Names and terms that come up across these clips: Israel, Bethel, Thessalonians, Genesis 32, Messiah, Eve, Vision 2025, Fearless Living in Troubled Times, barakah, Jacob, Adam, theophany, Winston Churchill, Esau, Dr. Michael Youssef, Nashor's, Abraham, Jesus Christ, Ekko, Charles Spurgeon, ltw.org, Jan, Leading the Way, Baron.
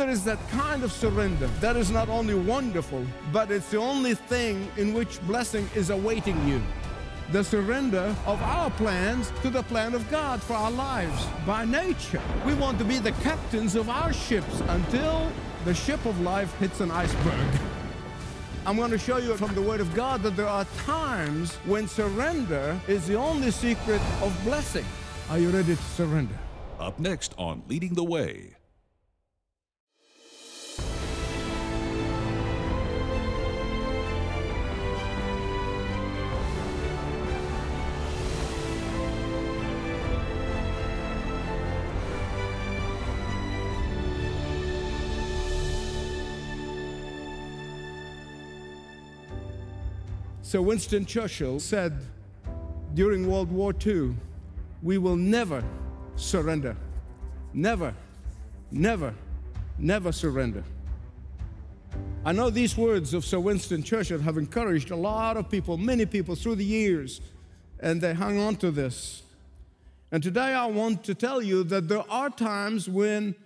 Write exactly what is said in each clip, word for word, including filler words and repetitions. there is that kind of surrender, that is not only wonderful, but it's the only thing in which blessing is awaiting you. The surrender of our plans to the plan of God for our lives. By nature, we want to be the captains of our ships until the ship of life hits an iceberg. I'm going to show you from the Word of God that there are times when surrender is the only secret of blessing. Are you ready to surrender? Up next on Leading the Way. So Winston Churchill said during World War Two, we will never surrender. Never, never, never surrender. I know these words of Sir Winston Churchill have encouraged a lot of people, many people through the years, and they hung on to this. And today I want to tell you that there are times when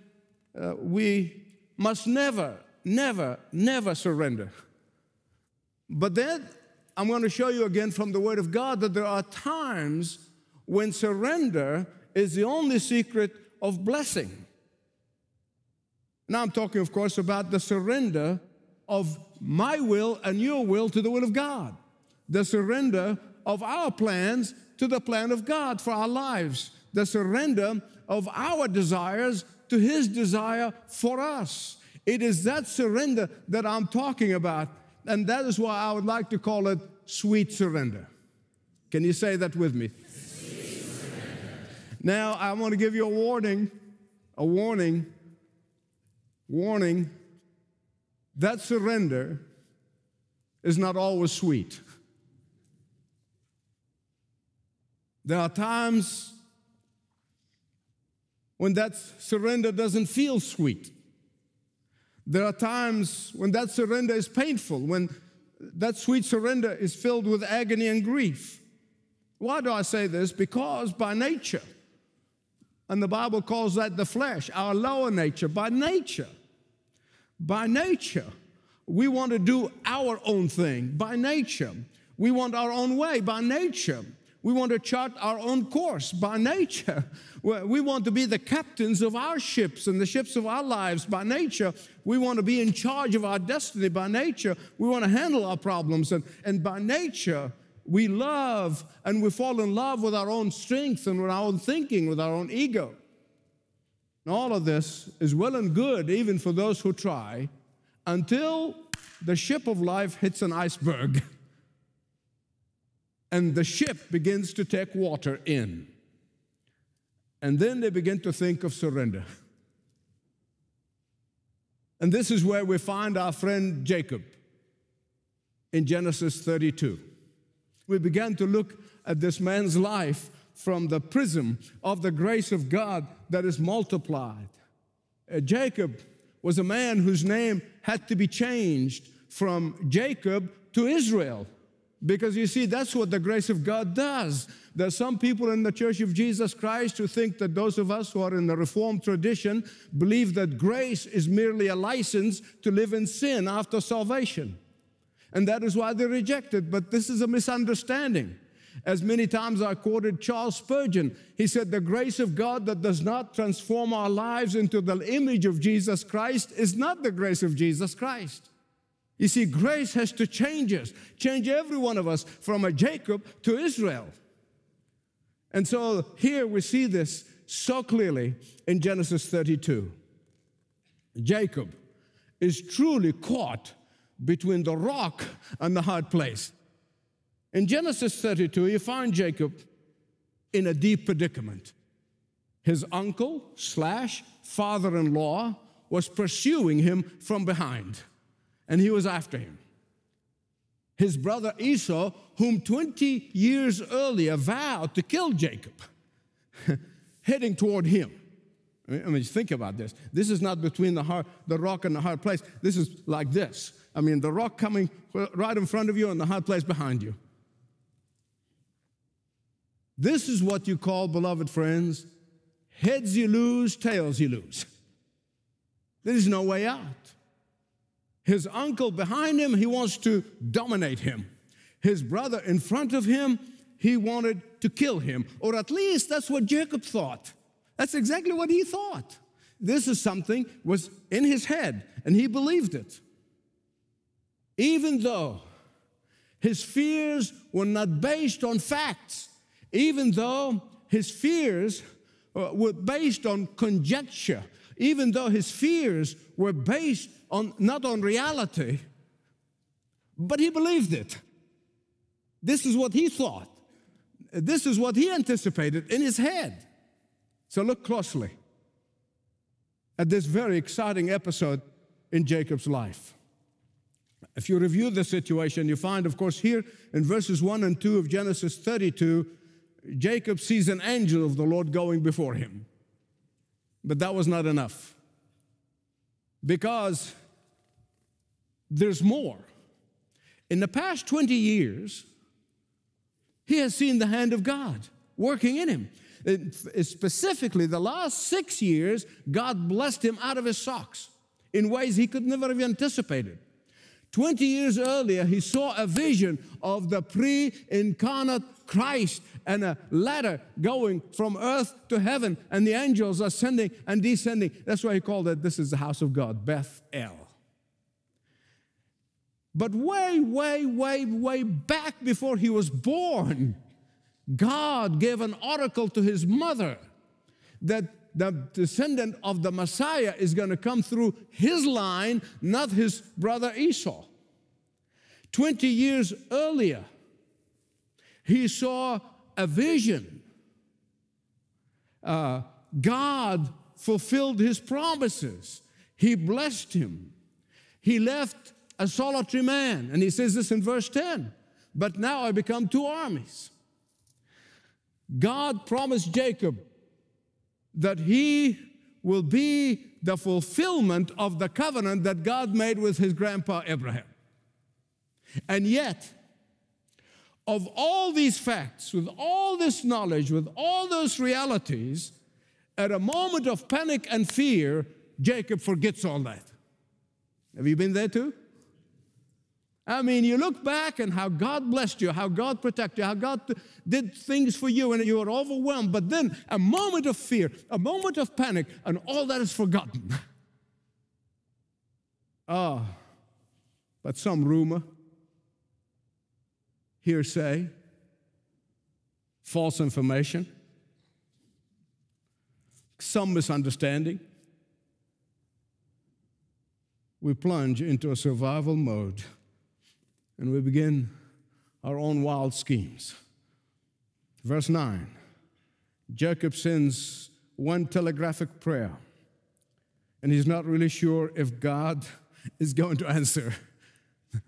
uh, we must never, never, never surrender. But then, I'm going to show you again from the Word of God that there are times when surrender is the only secret of blessing. Now I'm talking, of course, about the surrender of my will and your will to the will of God. The surrender of our plans to the plan of God for our lives. The surrender of our desires to His desire for us. It is that surrender that I'm talking about. And that is why I would like to call it sweet surrender. Can you say that with me? Sweet surrender. Now, I want to give you a warning, a warning, warning. That surrender is not always sweet. There are times when that surrender doesn't feel sweet. There are times when that surrender is painful, when that sweet surrender is filled with agony and grief. Why do I say this? Because by nature, and the Bible calls that the flesh, our lower nature, by nature, by nature, we want to do our own thing. By nature, we want our own way. By nature, we want to chart our own course. By nature, we want to be the captains of our ships and the ships of our lives. By nature, we want to be in charge of our destiny. By nature, we want to handle our problems. And, and by nature, we love and we fall in love with our own strength and with our own thinking, with our own ego. And all of this is well and good, even for those who try, until the ship of life hits an iceberg. And the ship begins to take water in. And then they begin to think of surrender. And this is where we find our friend Jacob in Genesis thirty-two. We began to look at this man's life from the prism of the grace of God that is multiplied. Uh, Jacob was a man whose name had to be changed from Jacob to Israel. Because, you see, that's what the grace of God does. There are some people in the Church of Jesus Christ who think that those of us who are in the Reformed tradition believe that grace is merely a license to live in sin after salvation. And that is why they reject it. But this is a misunderstanding. As many times I quoted Charles Spurgeon, he said, the grace of God that does not transform our lives into the image of Jesus Christ is not the grace of Jesus Christ. You see, grace has to change us, change every one of us from a Jacob to Israel. And so here we see this so clearly in Genesis thirty-two. Jacob is truly caught between the rock and the hard place. In Genesis thirty-two, you find Jacob in a deep predicament. His uncle slash father-in-law was pursuing him from behind. And he was after him. His brother Esau, whom twenty years earlier vowed to kill Jacob, heading toward him. I mean, I mean, think about this. This is not between the, hard, the rock and the hard place. This is like this. I mean, the rock coming right in front of you and the hard place behind you. This is what you call, beloved friends, heads you lose, tails you lose. There is no way out. His uncle behind him, he wants to dominate him. His brother in front of him, he wanted to kill him. Or at least that's what Jacob thought. That's exactly what he thought. This is something was in his head, and he believed it. Even though his fears were not based on facts, even though his fears were based on conjecture, even though his fears were based on not on reality, but he believed it. This is what he thought. This is what he anticipated in his head. So look closely at this very exciting episode in Jacob's life. If you review the situation, you find, of course, here in verses one and two of Genesis thirty-two, Jacob sees an angel of the Lord going before him. But that was not enough, because there's more. In the past twenty years, he has seen the hand of God working in him. It, specifically, the last six years, God blessed him out of his socks in ways he could never have anticipated. twenty years earlier, he saw a vision of the pre-incarnate Christ and a ladder going from earth to heaven, and the angels ascending and descending. That's why he called it, this is the house of God, Bethel. But way, way, way, way back before he was born, God gave an oracle to his mother that the descendant of the Messiah is going to come through his line, not his brother Esau. twenty years earlier, he saw a vision. Uh, God fulfilled his promises. He blessed him. He left a solitary man. And he says this in verse ten, but now I become two armies. God promised Jacob that he will be the fulfillment of the covenant that God made with his grandpa Abraham. And yet, of all these facts, with all this knowledge, with all those realities, at a moment of panic and fear, Jacob forgets all that. Have you been there too? I mean, you look back and how God blessed you, how God protected you, how God did things for you, and you were overwhelmed. But then a moment of fear, a moment of panic, and all that is forgotten. Ah, oh, but some rumor, hearsay, false information, some misunderstanding. We plunge into a survival mode. And we begin our own wild schemes. Verse nine, Jacob sends one telegraphic prayer, and he's not really sure if God is going to answer.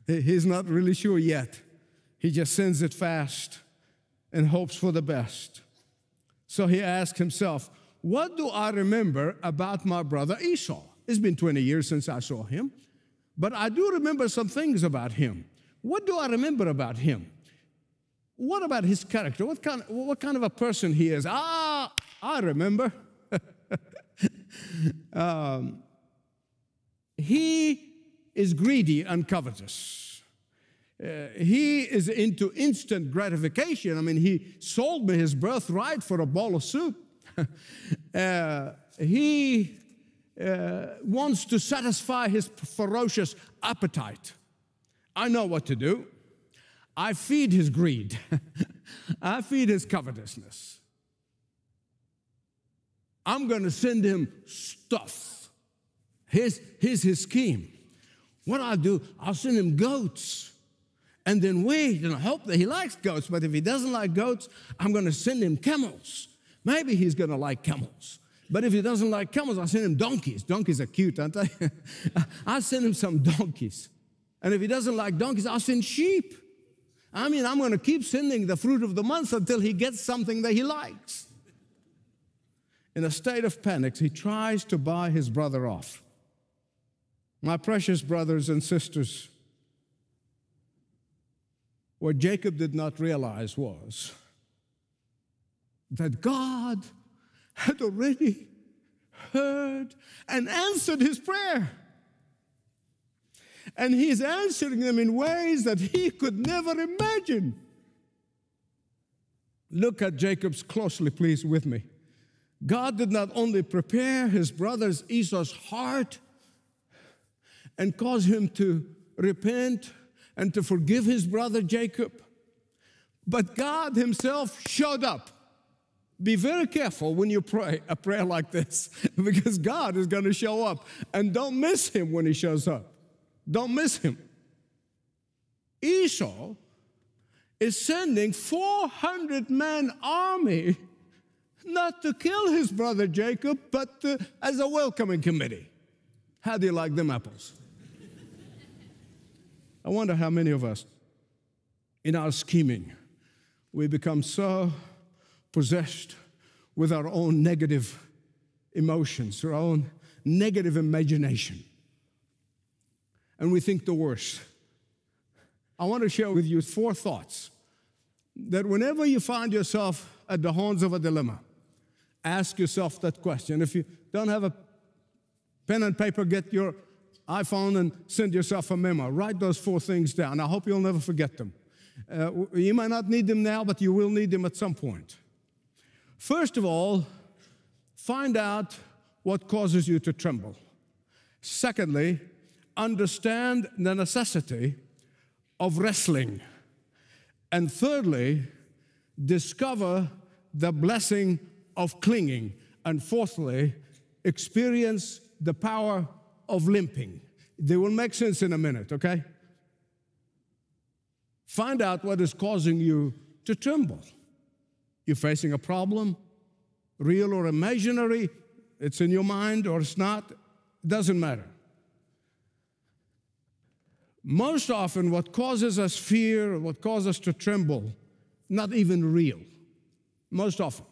He's not really sure yet. He just sends it fast and hopes for the best. So he asks himself, what do I remember about my brother Esau? It's been twenty years since I saw him, but I do remember some things about him. What do I remember about him? What about his character? What kind, what kind of a person he is? Ah, I remember. um, he is greedy and covetous. Uh, he is into instant gratification. I mean, he sold me his birthright for a bowl of soup. uh, he uh, wants to satisfy his ferocious appetite. I know what to do. I feed his greed. I feed his covetousness. I'm going to send him stuff. Here's, here's his scheme. What I'll do, I'll send him goats and then wait and hope that he likes goats. But if he doesn't like goats, I'm going to send him camels. Maybe he's going to like camels. But if he doesn't like camels, I'll send him donkeys. Donkeys are cute, aren't they? I'll send him some donkeys. And if he doesn't like donkeys, I'll send sheep. I mean, I'm going to keep sending the fruit of the month until he gets something that he likes. In a state of panic, he tries to buy his brother off. My precious brothers and sisters, what Jacob did not realize was that God had already heard and answered his prayer. And he's answering them in ways that he could never imagine. Look at Jacob's closely, please, with me. God did not only prepare his brother's Esau's heart and cause him to repent and to forgive his brother Jacob, but God himself showed up. Be very careful when you pray a prayer like this, because God is going to show up, and don't miss him when he shows up. Don't miss him. Esau is sending four hundred man army not to kill his brother Jacob, but to, as a welcoming committee. How do you like them apples? I wonder how many of us, in our scheming, we become so possessed with our own negative emotions, our own negative imagination, and we think the worst. I want to share with you four thoughts that whenever you find yourself at the horns of a dilemma, ask yourself that question. If you don't have a pen and paper, get your iPhone and send yourself a memo. Write those four things down. I hope you'll never forget them. Uh, you might not need them now, but you will need them at some point. First of all, find out what causes you to tremble. Secondly, understand the necessity of wrestling. And thirdly, discover the blessing of clinging. And fourthly, experience the power of limping. They will make sense in a minute, okay? Find out what is causing you to tremble. You're facing a problem, real or imaginary. It's in your mind or it's not. It doesn't matter. Most often what causes us fear, what causes us to tremble, not even real. Most often.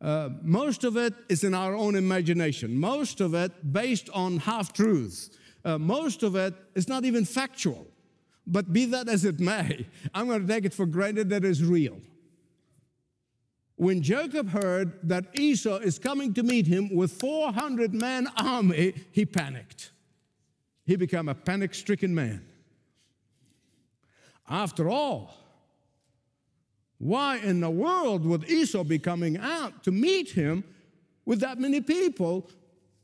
Uh, most of it is in our own imagination. Most of it based on half-truths. Uh, most of it is not even factual. But be that as it may, I'm going to take it for granted that it's real. When Jacob heard that Esau is coming to meet him with four hundred man army, he panicked. He became a panic-stricken man. After all, why in the world would Esau be coming out to meet him with that many people?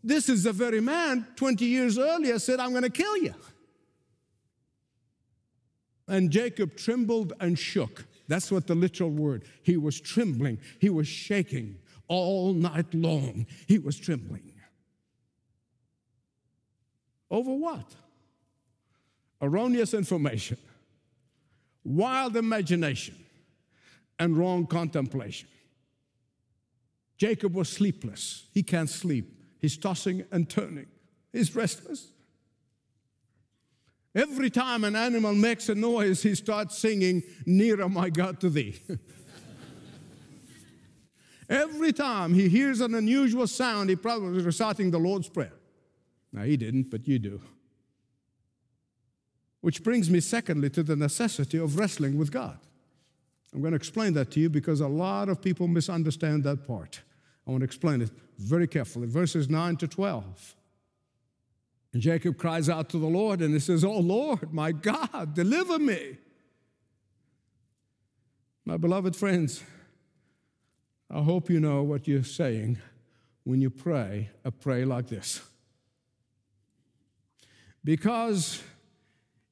This is the very man twenty years earlier said, I'm going to kill you. And Jacob trembled and shook. That's what the literal word. He was trembling. He was shaking all night long. He was trembling. Over what? Erroneous information, wild imagination, and wrong contemplation. Jacob was sleepless. He can't sleep. He's tossing and turning. He's restless. Every time an animal makes a noise, he starts singing, Nearer, my God, to thee. Every time he hears an unusual sound, he probably is reciting the Lord's Prayer. Now, he didn't, but you do. Which brings me, secondly, to the necessity of wrestling with God. I'm going to explain that to you because a lot of people misunderstand that part. I want to explain it very carefully. Verses nine to twelve. And Jacob cries out to the Lord, and he says, Oh, Lord, my God, deliver me. My beloved friends, I hope you know what you're saying when you pray a prayer like this. Because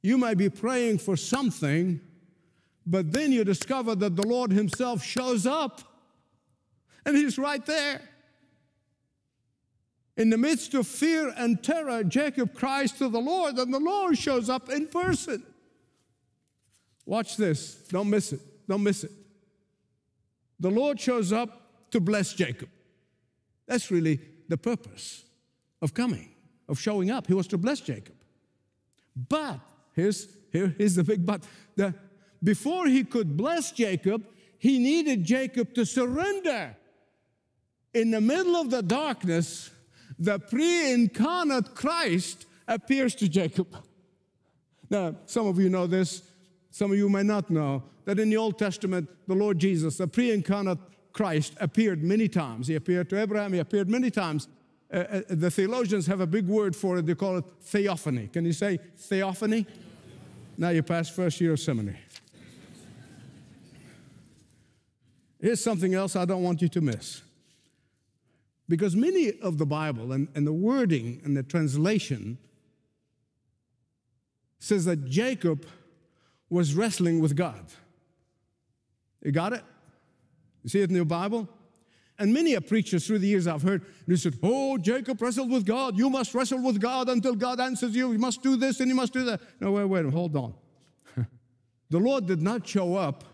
you might be praying for something, but then you discover that the Lord himself shows up, and he's right there. In the midst of fear and terror, Jacob cries to the Lord, and the Lord shows up in person. Watch this. Don't miss it. Don't miss it. The Lord shows up to bless Jacob. That's really the purpose of coming, of showing up. He was to bless Jacob. But, here's, here, here's the big but. The, before he could bless Jacob, he needed Jacob to surrender. In the middle of the darkness, the pre-incarnate Christ appears to Jacob. Now, some of you know this. Some of you may not know that in the Old Testament, the Lord Jesus, the pre-incarnate Christ, appeared many times. He appeared to Abraham. He appeared many times. uh, the theologians have a big word for it. They call it theophany. Can you say theophany? Now you pass first year of seminary. Here's something else I don't want you to miss. Because many of the Bible and, and the wording and the translation says that Jacob was wrestling with God. You got it? You see it in your Bible? And many a preacher through the years I've heard, they said, oh, Jacob wrestled with God. You must wrestle with God until God answers you. You must do this and you must do that. No, wait, wait, hold on. The Lord did not show up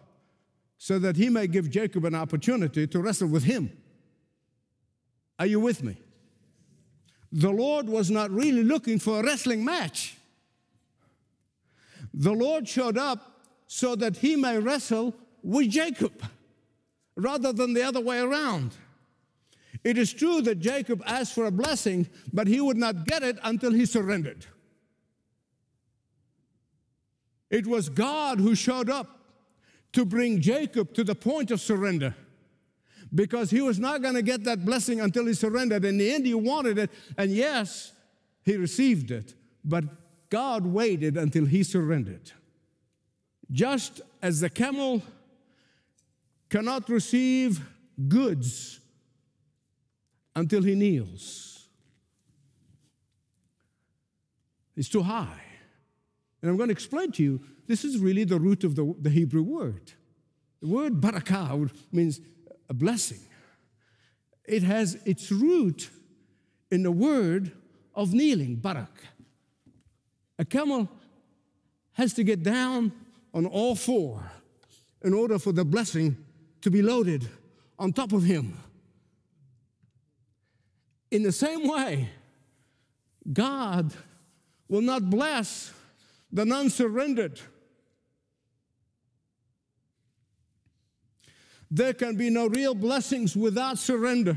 so that he may give Jacob an opportunity to wrestle with him. Are you with me? The Lord was not really looking for a wrestling match. The Lord showed up so that he may wrestle with Jacob, rather than the other way around. It is true that Jacob asked for a blessing, but he would not get it until he surrendered. It was God who showed up to bring Jacob to the point of surrender, because he was not going to get that blessing until he surrendered. In the end, he wanted it, and yes, he received it, but God waited until he surrendered. Just as the camel cannot receive goods until he kneels. It's too high. And I'm going to explain to you, this is really the root of the, the Hebrew word. The word barakah means a blessing. It has its root in the word of kneeling, barak. A camel has to get down on all four in order for the blessing to be loaded on top of him. In the same way, God will not bless the non-surrendered. There can be no real blessings without surrender.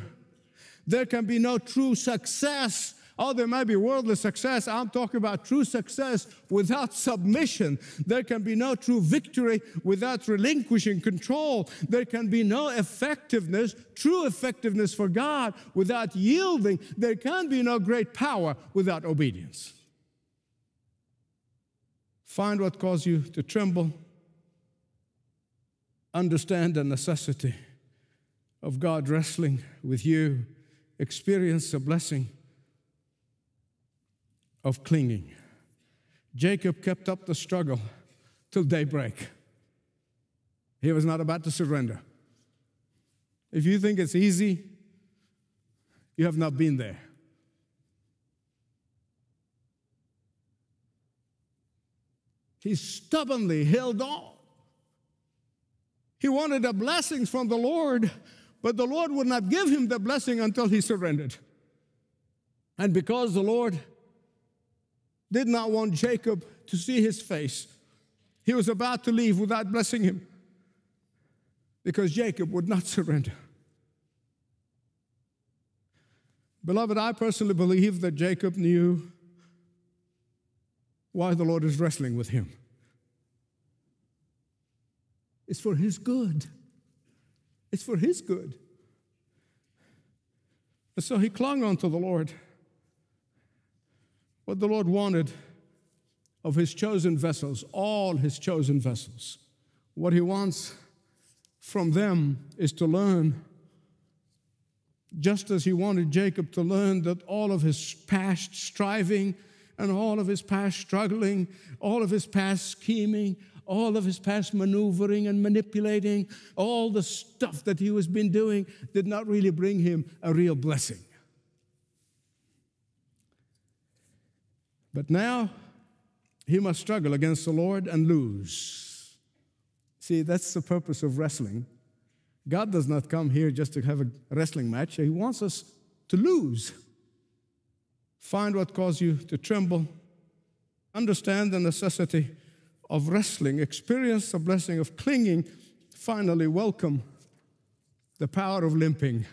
There can be no true success. Oh, there might be worldly success. I'm talking about true success without submission. There can be no true victory without relinquishing control. There can be no effectiveness, true effectiveness for God without yielding. There can be no great power without obedience. Find what caused you to tremble. Understand the necessity of God wrestling with you. Experience the blessing of clinging. Jacob kept up the struggle till daybreak. He was not about to surrender. If you think it's easy, you have not been there. He stubbornly held on. He wanted the blessings from the Lord, but the Lord would not give him the blessing until he surrendered. And because the Lord did not want Jacob to see his face, he was about to leave without blessing him, because Jacob would not surrender. Beloved, I personally believe that Jacob knew why the Lord is wrestling with him. It's for his good. It's for his good. And so he clung on to the Lord. What the Lord wanted of his chosen vessels, all his chosen vessels, what he wants from them is to learn, just as he wanted Jacob to learn, that all of his past striving and all of his past struggling, all of his past scheming, all of his past maneuvering and manipulating, all the stuff that he was been doing did not really bring him a real blessing. But now, he must struggle against the Lord and lose. See, that's the purpose of wrestling. God does not come here just to have a wrestling match. He wants us to lose. Find what caused you to tremble. Understand the necessity of wrestling. Experience the blessing of clinging. Finally, welcome the power of limping.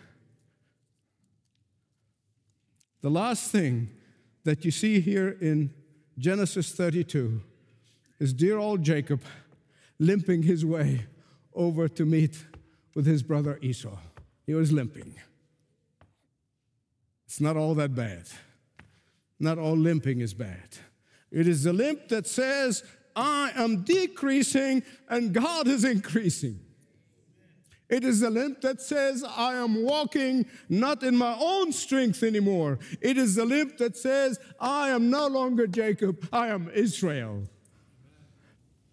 The last thing that you see here in Genesis thirty-two is dear old Jacob limping his way over to meet with his brother Esau. He was limping. It's not all that bad. Not all limping is bad. It is the limp that says, I am decreasing and God is increasing. It is the limp that says, I am walking not in my own strength anymore. It is the limp that says, I am no longer Jacob, I am Israel.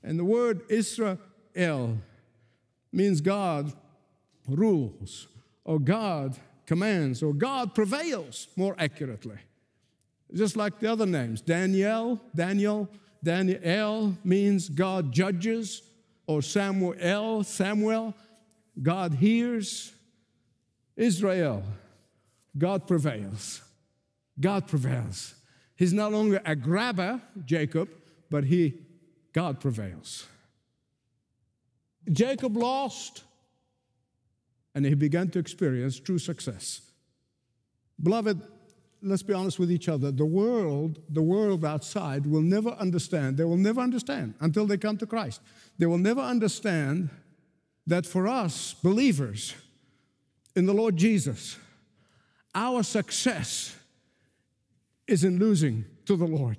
And the word Israel means God rules, or God commands, or God prevails, more accurately. Just like the other names, Daniel, Daniel, Daniel means God judges, or Samuel, Samuel, God hears. Israel, God prevails. God prevails. He's no longer a grabber, Jacob, but he, God prevails. Jacob lost, and he began to experience true success. Beloved, let's be honest with each other. The world, the world outside will never understand. They will never understand until they come to Christ. They will never understand that for us believers in the Lord Jesus, our success is in losing to the Lord.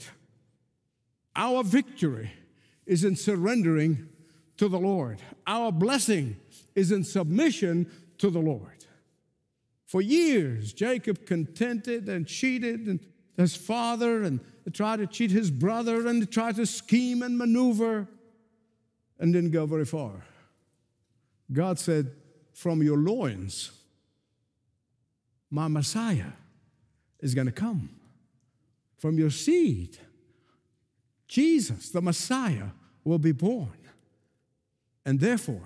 Our victory is in surrendering to the Lord. Our blessing is in submission to the Lord. For years, Jacob contended and cheated and his father and tried to cheat his brother and tried to scheme and maneuver and didn't go very far. God said, from your loins, my Messiah is going to come. From your seed, Jesus, the Messiah, will be born. And therefore,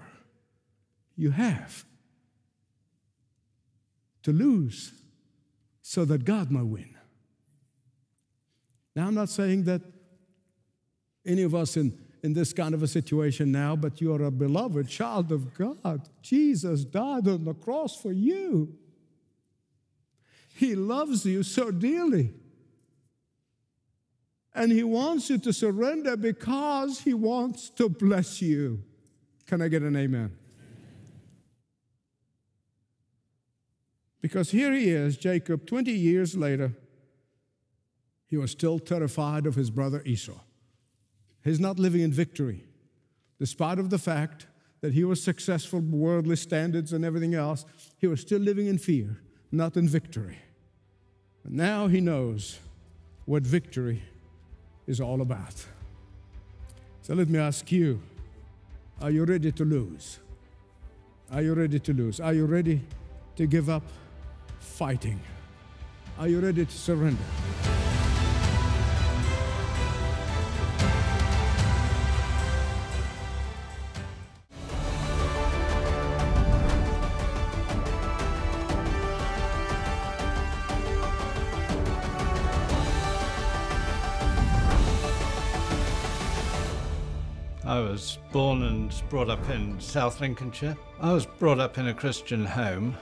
you have to lose so that God might win. Now, I'm not saying that any of us in in this kind of a situation now, but you are a beloved child of God. Jesus died on the cross for you. He loves you so dearly. And He wants you to surrender because He wants to bless you. Can I get an amen? Because here he is, Jacob, twenty years later, he was still terrified of his brother Esau. He's not living in victory, despite of the fact that he was successful, worldly standards and everything else. He was still living in fear, not in victory. And now he knows what victory is all about. So let me ask you, are you ready to lose? Are you ready to lose? Are you ready to give up fighting? Are you ready to surrender? I was born and brought up in South Lincolnshire. I was brought up in a Christian home.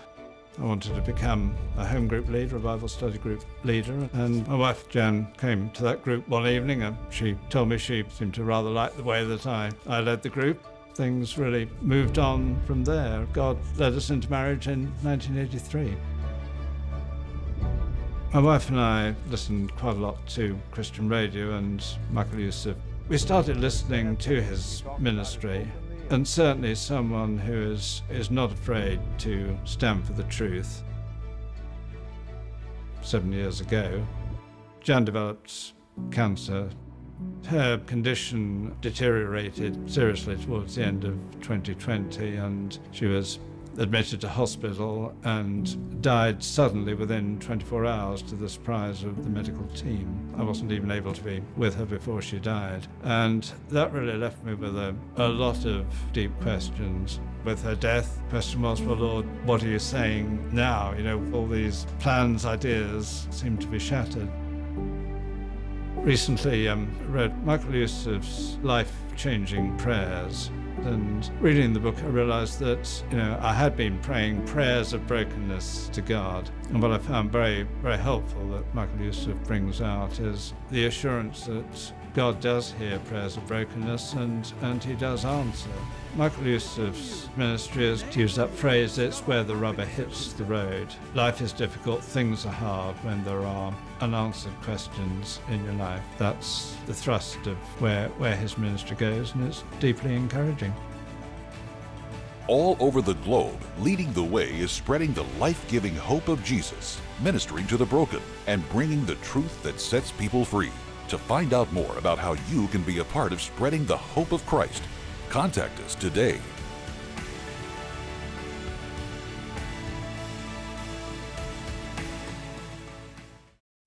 I wanted to become a home group leader, a Bible study group leader, and my wife Jan came to that group one evening and she told me she seemed to rather like the way that I, I led the group. Things really moved on from there. God led us into marriage in nineteen eighty-three. My wife and I listened quite a lot to Christian radio and Michael Youssef. We started listening to his ministry, and certainly someone who is, is not afraid to stand for the truth. Seven years ago, Jan developed cancer. Her condition deteriorated seriously towards the end of twenty twenty, and she was admitted to hospital and died suddenly within twenty-four hours, to the surprise of the medical team. I wasn't even able to be with her before she died. And that really left me with a, a lot of deep questions. With her death, the question was, well, Lord, what are you saying now? You know, all these plans, ideas seem to be shattered. Recently, um, I read Michael Youssef's life-changing prayers. And reading the book, I realized that, you know, I had been praying prayers of brokenness to God. And what I found very, very helpful that Michael Youssef brings out is the assurance that God does hear prayers of brokenness and, and he does answer. Michael Youssef's ministry is, to use that phrase, it's where the rubber hits the road. Life is difficult, things are hard when there are unanswered questions in your life. That's the thrust of where, where his ministry goes, and it's deeply encouraging. All over the globe, Leading the Way is spreading the life-giving hope of Jesus, ministering to the broken, and bringing the truth that sets people free. To find out more about how you can be a part of spreading the hope of Christ, contact us today.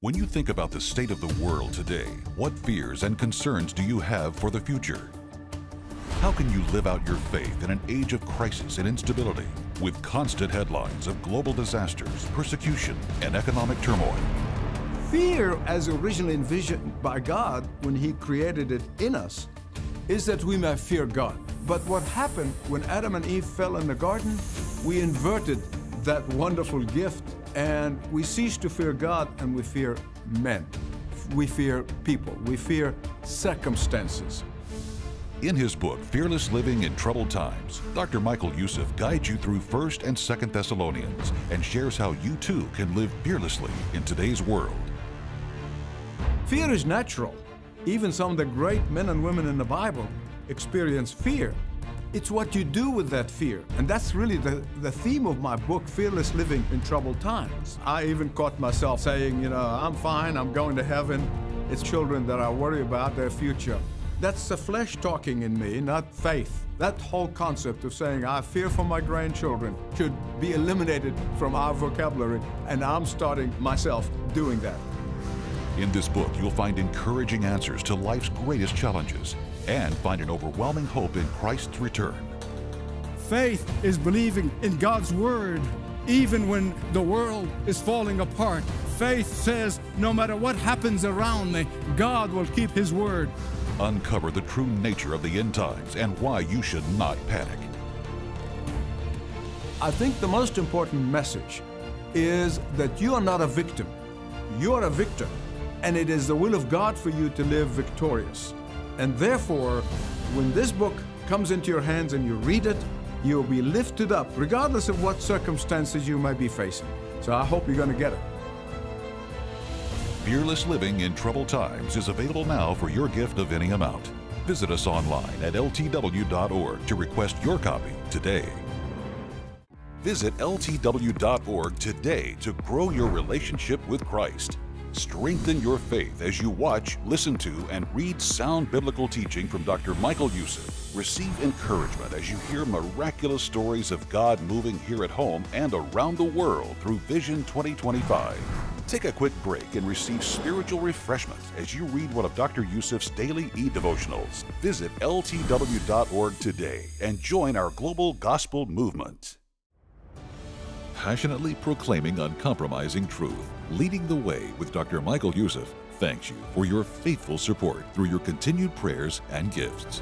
When you think about the state of the world today, what fears and concerns do you have for the future? How can you live out your faith in an age of crisis and instability, with constant headlines of global disasters, persecution, and economic turmoil? Fear, as originally envisioned by God when he created it in us, is that we may fear God. But what happened when Adam and Eve fell in the garden? We inverted that wonderful gift, and we cease to fear God, and we fear men. We fear people. We fear circumstances. In his book, Fearless Living in Troubled Times, Doctor Michael Youssef guides you through First and Second Thessalonians and shares how you too can live fearlessly in today's world. Fear is natural. Even some of the great men and women in the Bible experience fear. It's what you do with that fear. And that's really the, the theme of my book, Fearless Living in Troubled Times. I even caught myself saying, you know, I'm fine, I'm going to heaven. It's children that I worry about, their future. That's the flesh talking in me, not faith. That whole concept of saying, I fear for my grandchildren, should be eliminated from our vocabulary. And I'm starting myself doing that. In this book, you'll find encouraging answers to life's greatest challenges and find an overwhelming hope in Christ's return. Faith is believing in God's word, even when the world is falling apart. Faith says, no matter what happens around me, God will keep his word. Uncover the true nature of the end times and why you should not panic. I think the most important message is that you are not a victim. You are a victor. And it is the will of God for you to live victorious. And therefore, when this book comes into your hands and you read it, you'll be lifted up, regardless of what circumstances you might be facing. So I hope you're going to get it. Fearless Living in Troubled Times is available now for your gift of any amount. Visit us online at L T W dot org to request your copy today. Visit L T W dot org today to grow your relationship with Christ. Strengthen your faith as you watch, listen to, and read sound biblical teaching from Doctor Michael Youssef. Receive encouragement as you hear miraculous stories of God moving here at home and around the world through Vision twenty twenty-five. Take a quick break and receive spiritual refreshment as you read one of Doctor Youssef's daily e-devotionals. Visit L T W dot org today and join our global gospel movement. Passionately proclaiming uncompromising truth, Leading the Way with Doctor Michael Youssef thanks you for your faithful support through your continued prayers and gifts.